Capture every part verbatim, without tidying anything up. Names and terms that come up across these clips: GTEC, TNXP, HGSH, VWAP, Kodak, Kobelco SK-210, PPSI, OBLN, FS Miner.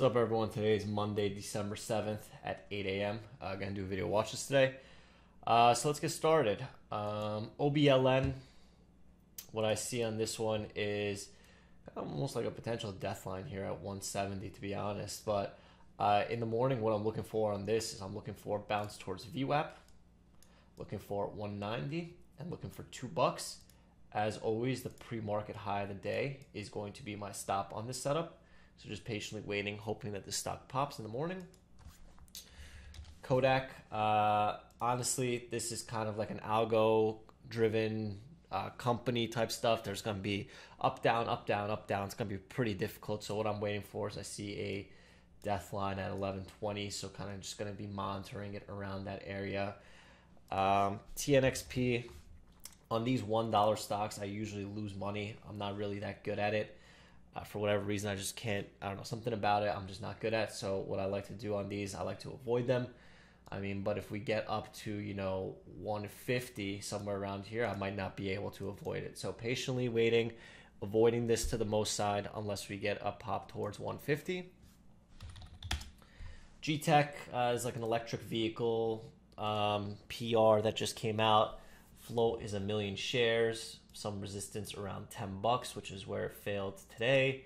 What's up, everyone? Today is Monday, December seventh at eight A M I'm uh, going to do video watches today. Uh, so let's get started. Um, O B L N, what I see on this one is almost like a potential death line here at one seventy, to be honest. But uh, in the morning, what I'm looking for on this is I'm looking for bounce towards V WAP, looking for one ninety, and looking for two bucks. As always, the pre-market high of the day is going to be my stop on this setup. So just patiently waiting, hoping that the stock pops in the morning. Kodak, uh, honestly, this is kind of like an algo-driven uh, company type stuff. There's going to be up, down, up, down, up, down. It's going to be pretty difficult. So what I'm waiting for is I see a death line at eleven twenty. So kind of just going to be monitoring it around that area. Um, T N X P, on these one dollar stocks, I usually lose money. I'm not really that good at it. Uh, for whatever reason, I just can't, I don't know, something about it I'm just not good at. So what I like to do on these, I like to avoid them. I mean, but if we get up to, you know, one fifty, somewhere around here, I might not be able to avoid it. So patiently waiting, avoiding this to the most side unless we get a pop towards one fifty. G T E C uh, is like an electric vehicle um, P R that just came out. Float is a million shares, some resistance around ten bucks, which is where it failed today.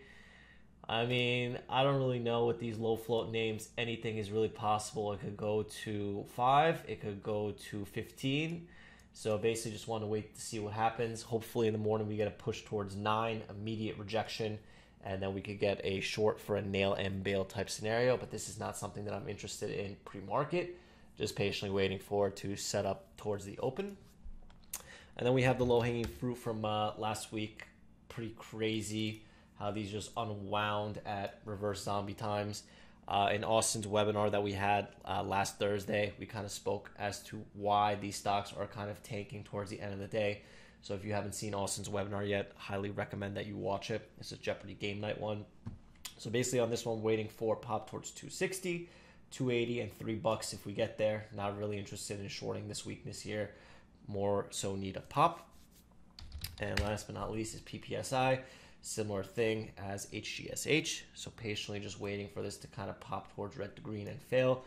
I mean, I don't really know with these low float names, anything is really possible. It could go to five, it could go to fifteen. So basically just want to wait to see what happens. Hopefully in the morning we get a push towards nine, immediate rejection, and then we could get a short for a nail and bail type scenario. But this is not something that I'm interested in pre-market, just patiently waiting for it to set up towards the open. And then we have the low-hanging fruit from uh, last week. Pretty crazy how these just unwound at reverse zombie times. Uh, in Austin's webinar that we had uh, last Thursday, we kind of spoke as to why these stocks are kind of tanking towards the end of the day. So if you haven't seen Austin's webinar yet, highly recommend that you watch it. This is Jeopardy game night one. So basically on this one, waiting for pop towards two sixty, two eighty, and three bucks if we get there. Not really interested in shorting this weakness here. More so need a pop. And last but not least is P P S I, similar thing as H G S H. So patiently just waiting for this to kind of pop towards red to green and fail.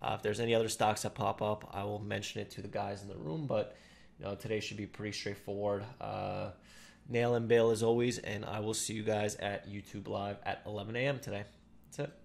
Uh, if there's any other stocks that pop up, I will mention it to the guys in the room, but you know, today should be pretty straightforward. Uh, nail and bail as always, and I will see you guys at YouTube Live at eleven A M today. That's it.